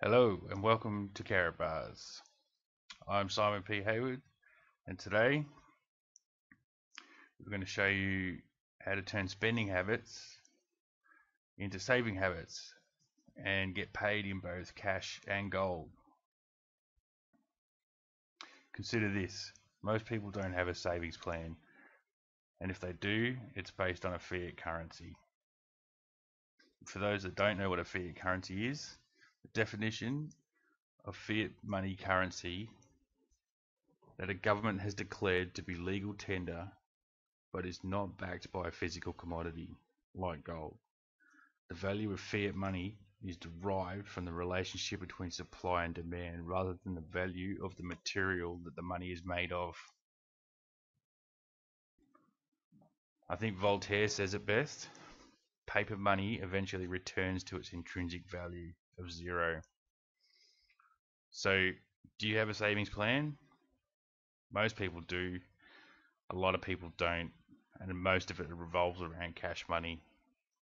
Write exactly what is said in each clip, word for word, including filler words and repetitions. Hello and welcome to Karatbars. I'm Simon P Haywood, and today we're going to show you how to turn spending habits into saving habits and get paid in both cash and gold. Consider this: most people don't have a savings plan, and if they do, it's based on a fiat currency. For those that don't know what a fiat currency is, the definition of fiat money currency that a government has declared to be legal tender but is not backed by a physical commodity like gold. The value of fiat money is derived from the relationship between supply and demand rather than the value of the material that the money is made of. I think Voltaire says it best: paper money eventually returns to its intrinsic value of zero. So, do you have a savings plan? Most people do. A lot of people don't, and most of it revolves around cash money.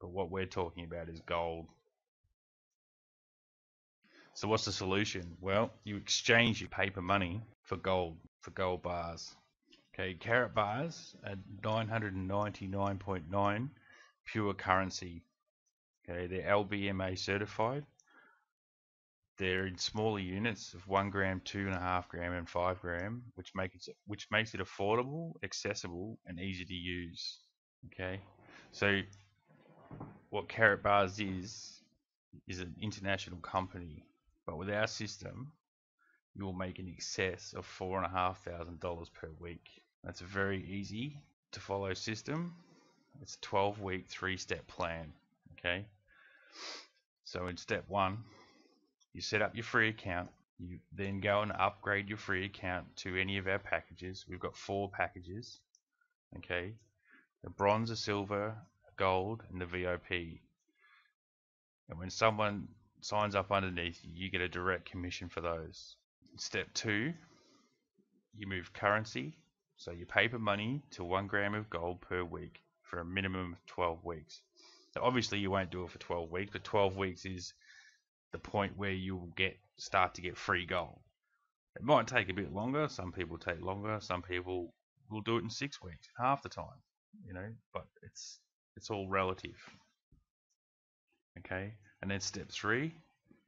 But what we're talking about is gold. So what's the solution? Well, you exchange your paper money for gold, for gold bars. Okay, Karatbars at nine hundred ninety-nine point nine pure currency. Okay, they're L B M A certified. They're in smaller units of one gram, two and a half gram, and five gram, which make it which makes it affordable, accessible, and easy to use. Okay, so what Karatbars is is an international company, but with our system, you will make an excess of four and a half thousand dollars per week. That's a very easy to follow system. It's a twelve-week, three-step plan. Okay, so in step one, you set up your free account. You then go and upgrade your free account to any of our packages. We've got four packages, okay? The bronze, the silver, the gold, and the V I P. And when someone signs up underneath you, you get a direct commission for those. Step two, you move currency, so your paper money, to one gram of gold per week for a minimum of twelve weeks. So obviously you won't do it for twelve weeks, but twelve weeks is the point where you will get start to get free gold. It might take a bit longer. Some people take longer. Some people will do it in six weeks, half the time, you know. But it's it's all relative. Okay. And then step three,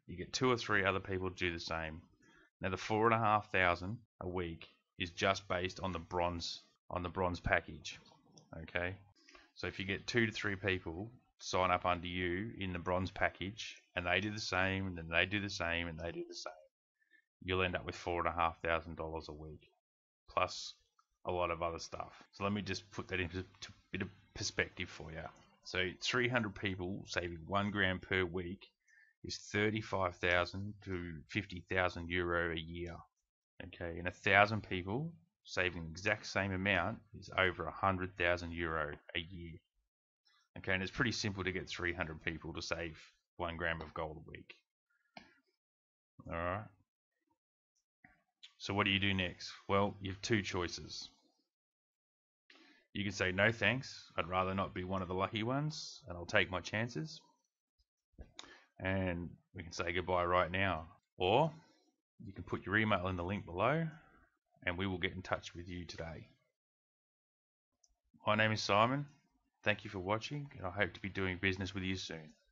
you get two or three other people to do the same. Now the four and a half thousand a week is just based on the bronze on the bronze package. Okay. So if you get two to three people sign up under you in the bronze package, and they do the same, and then they do the same, and they do the same, you'll end up with four and a half thousand dollars a week, plus a lot of other stuff. So let me just put that into a bit of perspective for you. So three hundred people saving one gram per week is thirty-five thousand to fifty thousand euro a year. Okay, and a thousand people saving the exact same amount is over a hundred thousand euro a year. Okay, and it's pretty simple to get three hundred people to save one gram of gold a week. All right. So what do you do next? Well, you have two choices. You can say, no thanks, I'd rather not be one of the lucky ones, and I'll take my chances. And we can say goodbye right now. Or you can put your email in the link below, and we will get in touch with you today. My name is Simon. Thank you for watching, and I hope to be doing business with you soon.